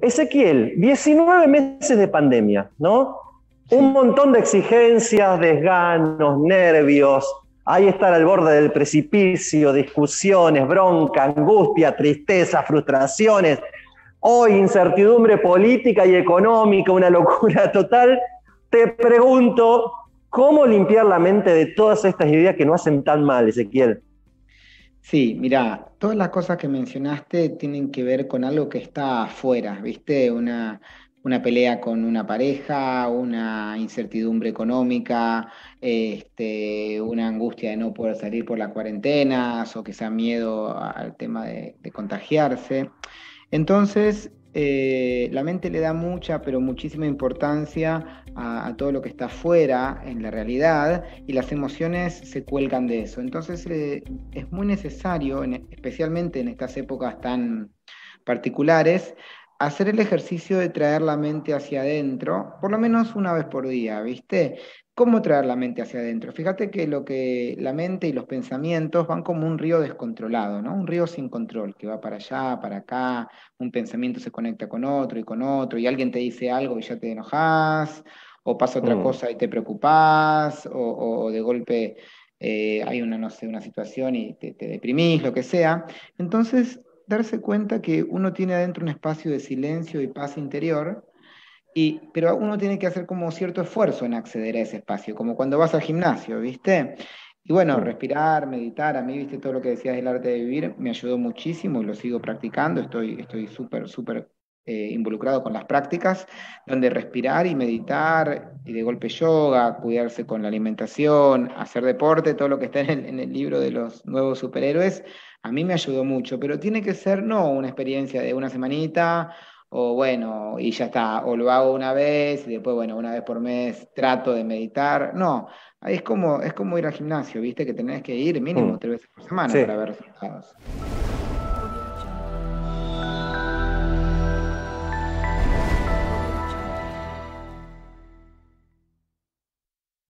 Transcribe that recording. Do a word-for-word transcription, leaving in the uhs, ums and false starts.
Ezequiel, diecinueve meses de pandemia, ¿no? Sí. Un montón de exigencias, desganos, nervios, ahí estar al borde del precipicio, discusiones, bronca, angustia, tristeza, frustraciones. Hoy incertidumbre política y económica, una locura total. Te pregunto, ¿cómo limpiar la mente de todas estas ideas que no hacen tan mal, Ezequiel? Sí, mira, todas las cosas que mencionaste tienen que ver con algo que está afuera, ¿viste? Una, una pelea con una pareja, una incertidumbre económica, este, una angustia de no poder salir por las cuarentenas o quizá miedo al tema de, de contagiarse. Entonces, eh, la mente le da mucha, pero muchísima importancia a, a todo lo que está afuera, en la realidad, y las emociones se cuelgan de eso. Entonces, eh, es muy necesario, en, especialmente en estas épocas tan particulares, hacer el ejercicio de traer la mente hacia adentro, por lo menos una vez por día, ¿viste? ¿Cómo traer la mente hacia adentro? Fíjate que, lo que la mente y los pensamientos van como un río descontrolado, ¿no? Un río sin control, que va para allá, para acá, un pensamiento se conecta con otro y con otro, y alguien te dice algo y ya te enojás, o pasa otra mm. cosa y te preocupás, o, o de golpe eh, hay una, no sé, una situación y te, te deprimís, lo que sea. Entonces, darse cuenta que uno tiene adentro un espacio de silencio y paz interior. Y, pero uno tiene que hacer como cierto esfuerzo en acceder a ese espacio, como cuando vas al gimnasio, ¿viste? Y bueno, respirar, meditar, a mí, ¿viste? Todo lo que decías del arte de vivir me ayudó muchísimo y lo sigo practicando, estoy estoy súper, súper eh, involucrado con las prácticas, donde respirar y meditar, y de golpe yoga, cuidarse con la alimentación, hacer deporte, todo lo que está en el, en el libro de los nuevos superhéroes, a mí me ayudó mucho, pero tiene que ser, no una experiencia de una semanita, o bueno, y ya está, o lo hago una vez, y después, bueno, una vez por mes trato de meditar. No, es como, es como ir al gimnasio, ¿viste? Que tenés que ir mínimo mm. tres veces por semana sí. para ver resultados.